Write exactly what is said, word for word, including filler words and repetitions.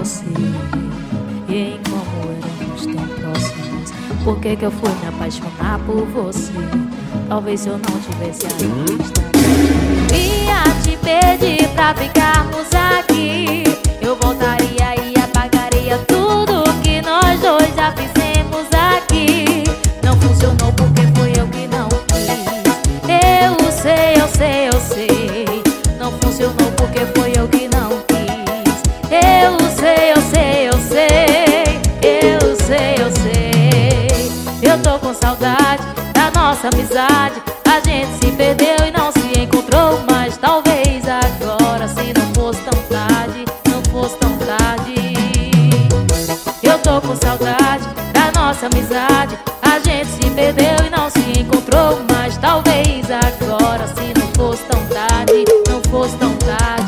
você. E em como éramos tão próximos, por que que eu fui me apaixonar por você? Talvez eu não tivesse a vista. Ia te pedir pra ficarmos aqui. Eu voltaria e apagaria tudo que nós dois já fizemos aqui. Não funcionou porque foi eu que não quis. Eu sei, eu sei, eu sei. Não funcionou porque foi eu que não quis. Eu sei, eu sei, eu sei. Eu sei, eu sei. Eu tô com saudade da nossa amizade. A gente se perdeu e não se encontrou, mas talvez agora, se não fosse tão tarde, não fosse tão tarde. Eu tô com saudade da nossa amizade. A gente se perdeu e não se encontrou, mas talvez agora, se não fosse tão tarde, não fosse tão tarde.